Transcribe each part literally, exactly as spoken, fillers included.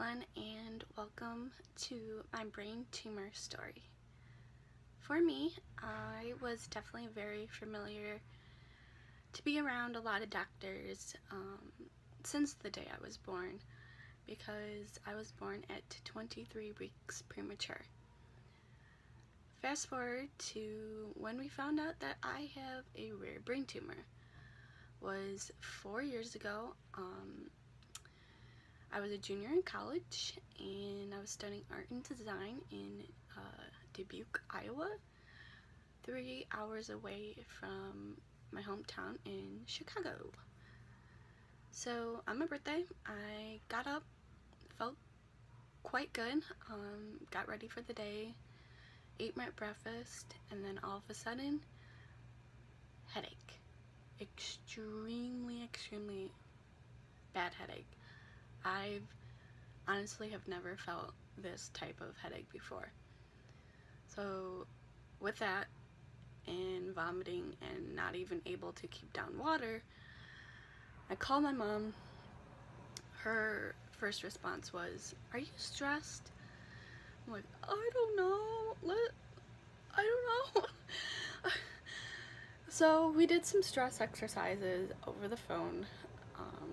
Caitlyn, and welcome to my brain tumor story. For me, I was definitely very familiar to be around a lot of doctors um, since the day I was born, because I was born at twenty-three weeks premature. Fast forward to when we found out that I have a rare brain tumor. Was four years ago. Um, I was a junior in college, and I was studying art and design in uh, Dubuque, Iowa, three hours away from my hometown in Chicago. So on my birthday, I got up, felt quite good, um, got ready for the day, ate my breakfast, and then all of a sudden, headache. Extremely, extremely bad headache. I've honestly have never felt this type of headache before. So with that and vomiting and not even able to keep down water, I called my mom. Her first response was, "Are you stressed?" I'm like, "I don't know. Let, I don't know." So we did some stress exercises over the phone. Um,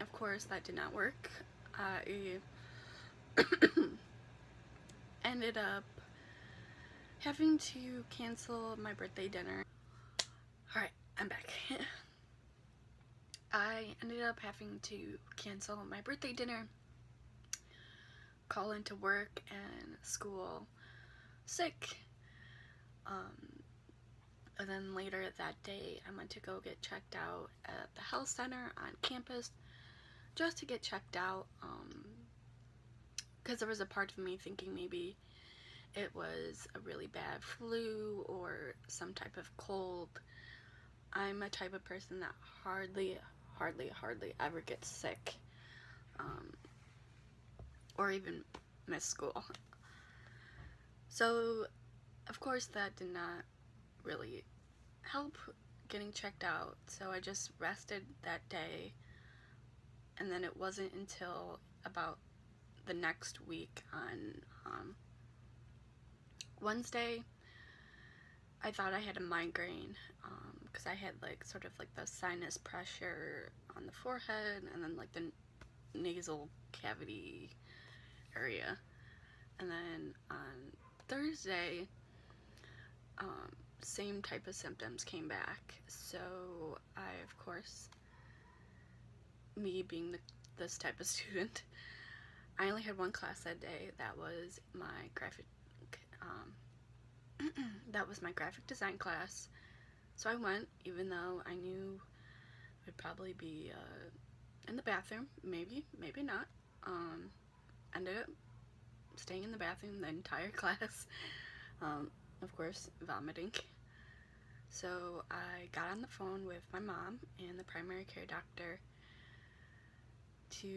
of course, that did not work. I ended up having to cancel my birthday dinner. All right, I'm back. I ended up having to cancel my birthday dinner, call into work and school sick. Um, And then later that day, I went to go get checked out at the health center on campus, just to get checked out, um, because there was a part of me thinking maybe it was a really bad flu or some type of cold. I'm a type of person that hardly, hardly, hardly ever gets sick, um, or even miss school. So, of course, that did not really help getting checked out, so I just rested that day, and then it wasn't until about the next week on um, Wednesday, I thought I had a migraine because um, I had like sort of like the sinus pressure on the forehead and then like the nasal cavity area. And then on Thursday, um, same type of symptoms came back. So I, of course, me being the, this type of student, I only had one class that day. That was my graphic um, that was my graphic design class. So I went, even though I knew I'd probably be uh, in the bathroom, maybe, maybe not. Um, ended up staying in the bathroom the entire class. Um, of course, vomiting. So I got on the phone with my mom and the primary care doctor to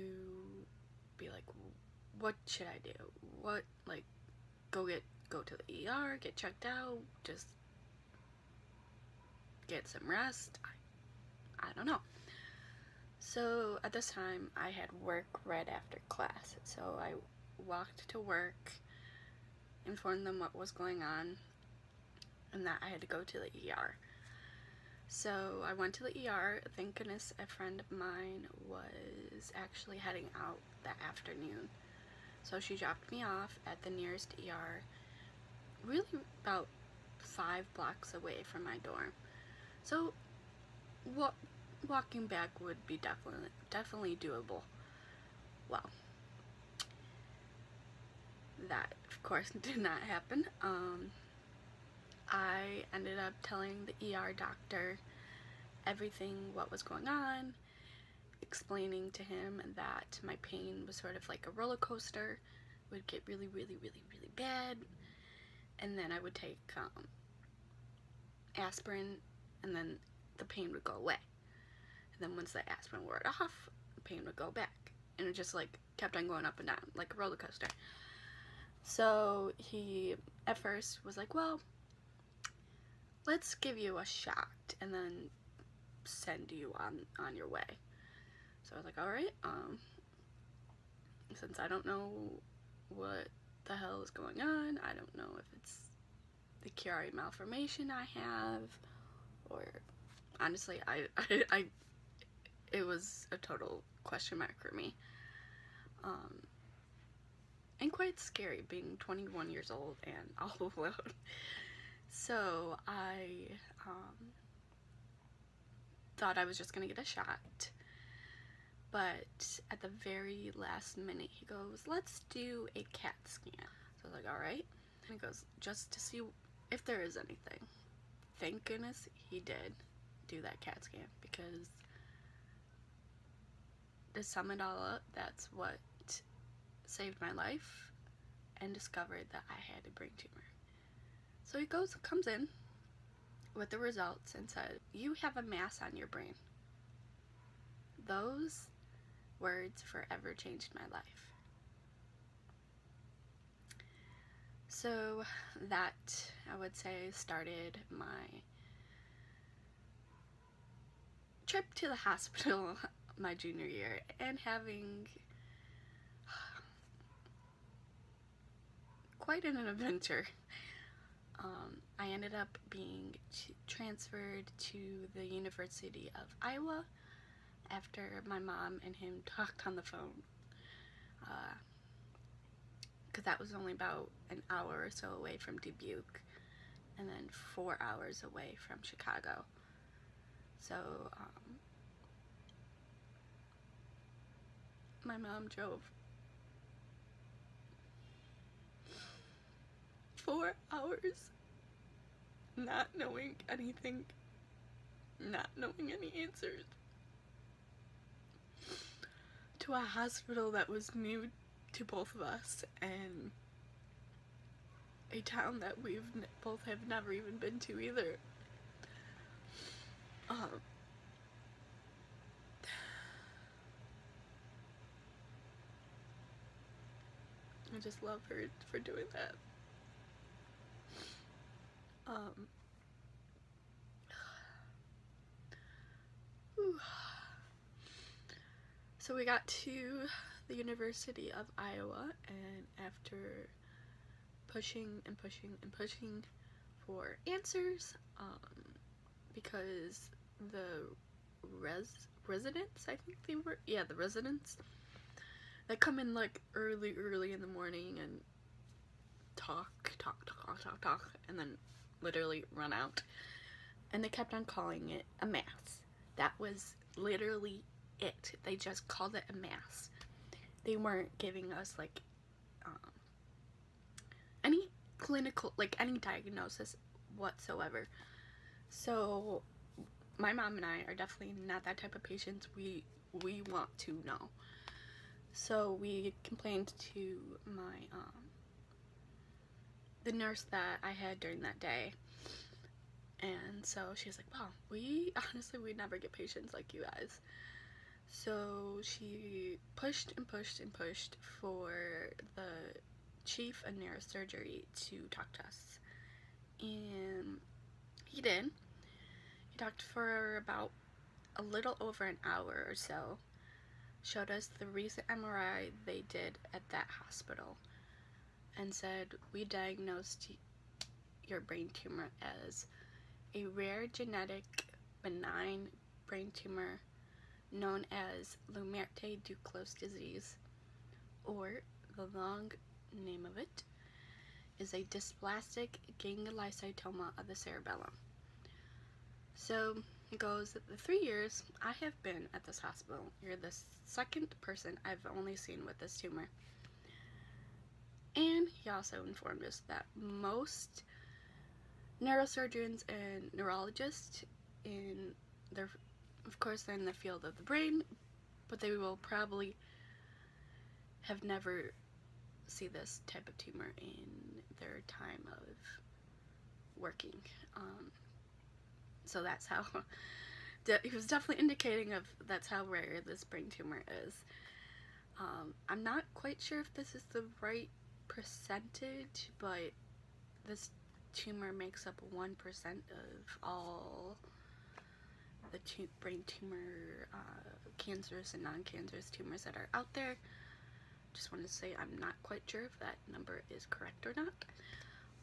be like, what should I do? What, like, go get, go to the E R, get checked out, just get some rest? I, I don't know. So at this time, I had work right after class. So I walked to work, informed them what was going on, and that I had to go to the E R. So I went to the E R. Thank goodness a friend of mine was actually heading out that afternoon. So she dropped me off at the nearest E R, really about five blocks away from my dorm. So wa- walking back would be definitely, definitely doable. Well, that, of course, did not happen. Um, I ended up telling the E R doctor everything, what was going on, explaining to him that my pain was sort of like a roller coaster. It would get really, really, really, really bad, and then I would take um, aspirin, and then the pain would go away. And then once the aspirin wore it off, the pain would go back, and it just like kept on going up and down like a roller coaster. So he, at first, was like, well, let's give you a shot and then send you on, on your way. So I was like, all right. Um, since I don't know what the hell is going on. I don't know if it's the Chiari malformation I have, or honestly, I, I, I it was a total question mark for me. Um, and quite scary being twenty-one years old and all alone. So I um, thought I was just gonna get a shot, but at the very last minute he goes, "Let's do a CAT scan." So I was like, all right. And he goes, "Just to see if there is anything." Thank goodness he did do that CAT scan, because to sum it all up, that's what saved my life and discovered that I had a brain tumor. So he goes, comes in with the results and said, "You have a mass on your brain." Those words forever changed my life. So that, I would say, started my trip to the hospital my junior year, and having quite an adventure. Um, I ended up being transferred to the University of Iowa after my mom and him talked on the phone, uh, because that was only about an hour or so away from Dubuque, and then four hours away from Chicago. So um, my mom drove four hours, not knowing anything, not knowing any answers, to a hospital that was new to both of us, and a town that we've n both have never even been to either. Um, I just love her for doing that. Um, so we got to the University of Iowa, and after pushing and pushing and pushing for answers, um, because the res residents, I think they were, yeah, the residents that come in like early, early in the morning and talk, talk, talk, talk, talk, and then literally run out, and they kept on calling it a mass. That was literally it. They just called it a mass. They weren't giving us like um, any clinical, like any diagnosis whatsoever. So my mom and I are definitely not that type of patients. We we want to know. So we complained to my um, the nurse that I had during that day, and so she was like, "Wow, we honestly we never get patients like you guys." So she pushed and pushed and pushed for the chief of neurosurgery to talk to us, and he did. He talked for about a little over an hour or so, showed us the recent M R I they did at that hospital, and said, "We diagnosed your brain tumor as a rare genetic benign brain tumor known as Lhermitte-Duclos disease, or the long name of it is a dysplastic gangliocytoma of the cerebellum." So it goes, "The three years I have been at this hospital, you're the second person I've only seen with this tumor." And he also informed us that most neurosurgeons and neurologists in their, of course they're in the field of the brain, but they will probably have never see this type of tumor in their time of working. Um, so that's how, he was definitely indicating of that's how rare this brain tumor is. Um, I'm not quite sure if this is the right percentage, but this tumor makes up one percent of all the tu brain tumor, uh, cancerous and non-cancerous tumors that are out there. just wanted to say I'm not quite sure if that number is correct or not.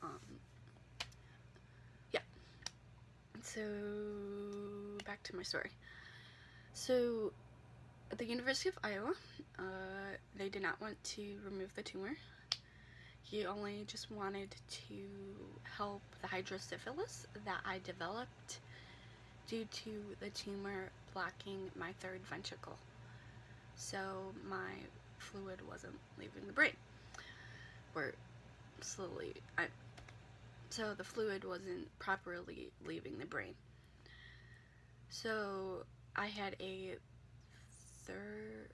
Um, yeah. So, back to my story. So, at the University of Iowa, uh, they did not want to remove the tumor. He only just wanted to help the hydrocephalus that I developed due to the tumor blocking my third ventricle. So my fluid wasn't leaving the brain. Or slowly, I, so the fluid wasn't properly leaving the brain. So I had a third,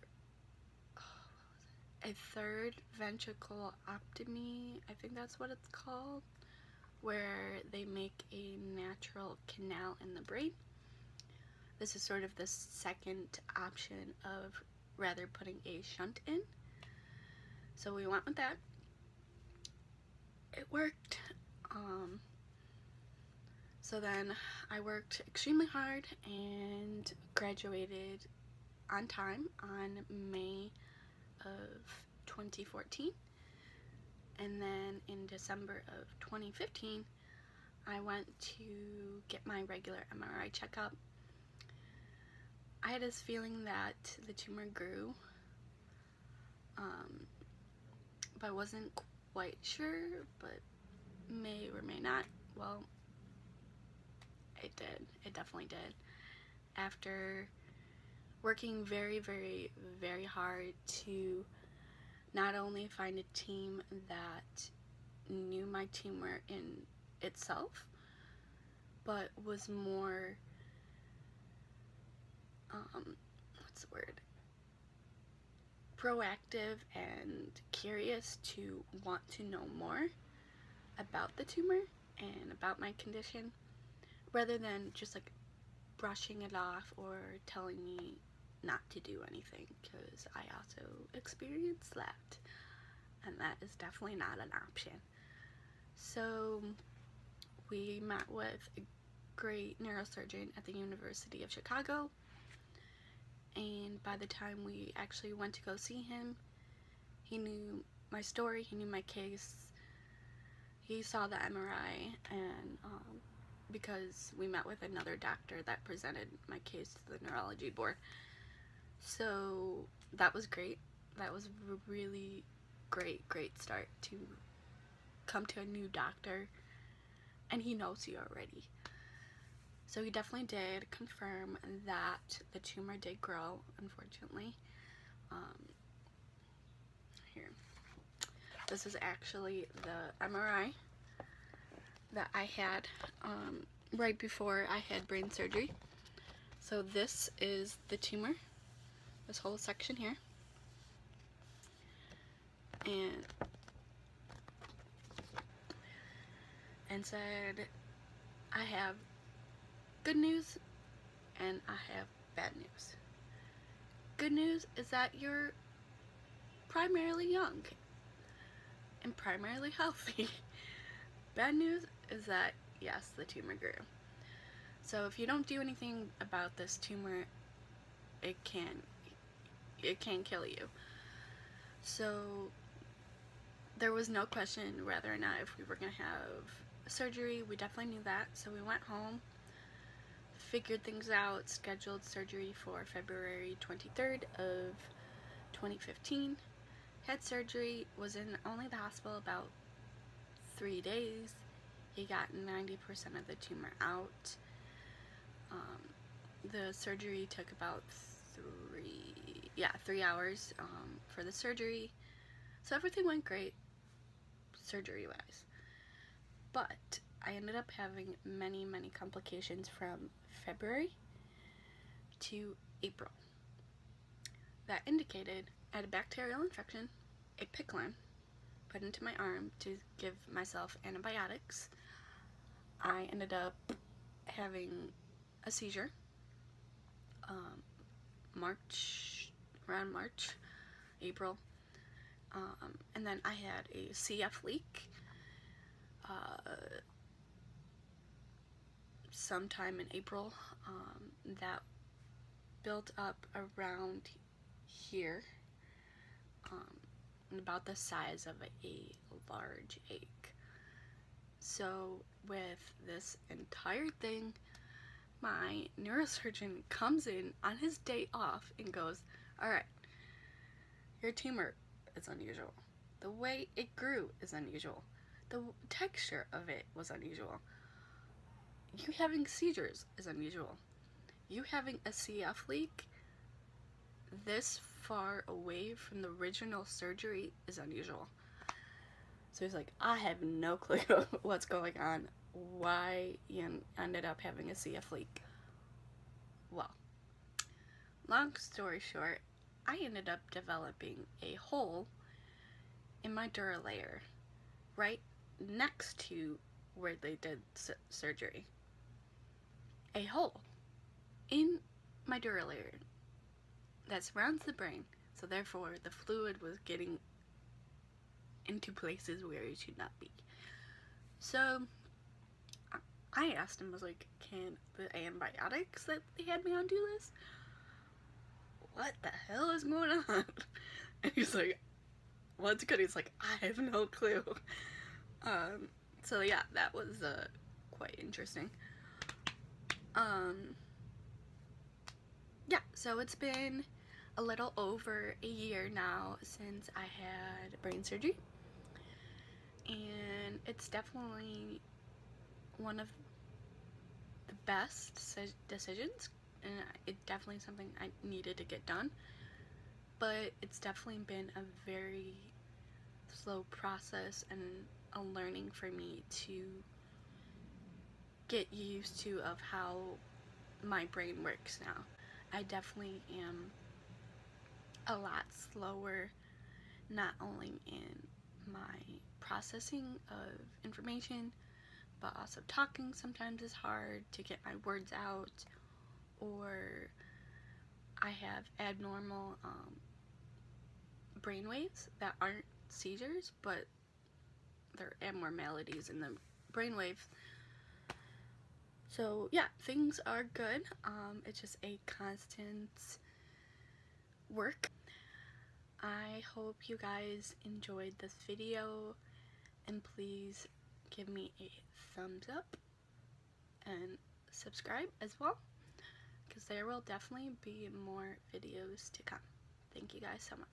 oh, what was it? a third ventriculostomy, I think that's what it's called, where they make a natural canal in the brain. This is sort of the second option of rather putting a shunt in. So we went with that. It worked. Um, so then I worked extremely hard and graduated on time on May of twenty fourteen. And then in December of twenty fifteen, I went to get my regular M R I checkup. I had this feeling that the tumor grew, um, but I wasn't quite sure, but may or may not. Well, it did. It definitely did. After working very, very, very hard to not only find a team that knew my tumor in itself, but was more, um, what's the word, proactive and curious to want to know more about the tumor and about my condition, rather than just like brushing it off or telling me not to do anything, because I also experienced that, and that is definitely not an option. So we met with a great neurosurgeon at the University of Chicago, and by the time we actually went to go see him, he knew my story, he knew my case, he saw the M R I, and um, because we met with another doctor that presented my case to the neurology board. So that was great. That was a really great, great start to come to a new doctor, and he knows you already. So he definitely did confirm that the tumor did grow, unfortunately. Um, here. This is actually the M R I that I had um, right before I had brain surgery. So this is the tumor. This whole section here, and and said I have good news and I have bad news. Good news is that you're primarily young and primarily healthy. Bad news is that yes, the tumor grew. So if you don't do anything about this tumor, it can it can kill you. So there was no question whether or not if we were gonna have surgery. We definitely knew that, so we went home, figured things out, scheduled surgery for February twenty-third of twenty fifteen, had surgery, was in only the hospital about three days. He got ninety percent of the tumor out. Um, the surgery took about three yeah three hours um, for the surgery, so everything went great surgery wise, but I ended up having many many complications from February to April that indicated I had a bacterial infection, a picklin put into my arm to give myself antibiotics. I ended up having a seizure um, March, around March, April, um, and then I had a C F leak uh, sometime in April um, that built up around here, um, and about the size of a large egg. So with this entire thing, my neurosurgeon comes in on his day off and goes, all right, your tumor is unusual. The way it grew is unusual. The texture of it was unusual. You having seizures is unusual. You having a C F leak this far away from the original surgery is unusual. So he's like, I have no clue what's going on, why you ended up having a C F leak. Well, long story short, I ended up developing a hole in my dura layer right next to where they did surgery. A hole in my dura layer that surrounds the brain, so therefore the fluid was getting into places where it should not be. So I asked him, I was like, can the antibiotics that they had me on do this? What the hell is going on? And he's like, what's good? He's like, I have no clue. Um, so yeah, that was uh, quite interesting. Um, yeah, so it's been a little over a year now since I had brain surgery. And it's definitely one of the best decisions, and it's definitely something I needed to get done, but it's definitely been a very slow process and a learning for me to get used to of how my brain works now. I definitely am a lot slower, not only in my processing of information, but also talking sometimes is hard to get my words out, or I have abnormal um, brainwaves that aren't seizures, but they're abnormalities in the brainwaves. So yeah, things are good. Um, it's just a constant work. I hope you guys enjoyed this video, and please give me a thumbs up and subscribe as well, because there will definitely be more videos to come. Thank you guys so much.